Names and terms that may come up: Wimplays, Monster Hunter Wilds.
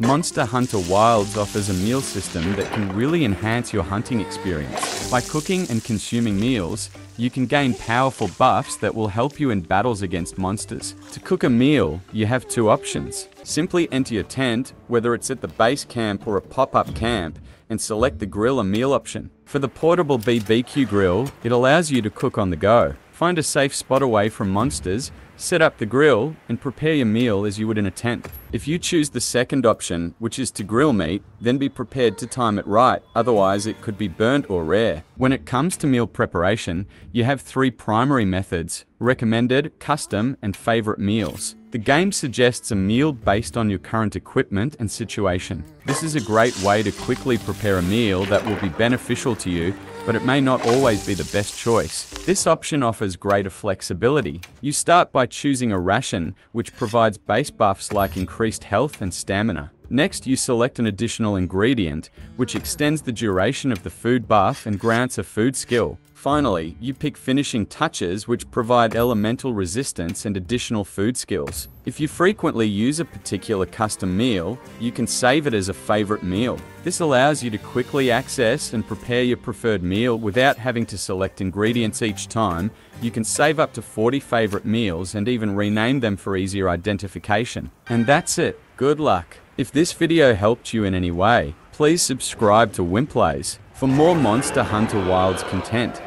Monster Hunter Wilds offers a meal system that can really enhance your hunting experience. By cooking and consuming meals, you can gain powerful buffs that will help you in battles against monsters. To cook a meal, you have two options. Simply enter your tent, whether it's at the base camp or a pop-up camp, and select the grill a meal option. For the portable BBQ grill, it allows you to cook on the go. Find a safe spot away from monsters, set up the grill, and prepare your meal as you would in a tent. If you choose the second option, which is to grill meat, then be prepared to time it right, otherwise it could be burnt or rare. When it comes to meal preparation, you have three primary methods: recommended, custom, and favorite meals. The game suggests a meal based on your current equipment and situation. This is a great way to quickly prepare a meal that will be beneficial to you, but it may not always be the best choice. This option offers greater flexibility. You start by choosing a ration, which provides base buffs like increased health and stamina. Next, you select an additional ingredient, which extends the duration of the food buff and grants a food skill. Finally, you pick finishing touches, which provide elemental resistance and additional food skills. If you frequently use a particular custom meal, you can save it as a favorite meal. This allows you to quickly access and prepare your preferred meal without having to select ingredients each time. You can save up to 40 favorite meals and even rename them for easier identification. And that's it. Good luck. If this video helped you in any way, please subscribe to Wimplays for more Monster Hunter Wilds content.